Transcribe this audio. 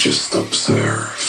just observe.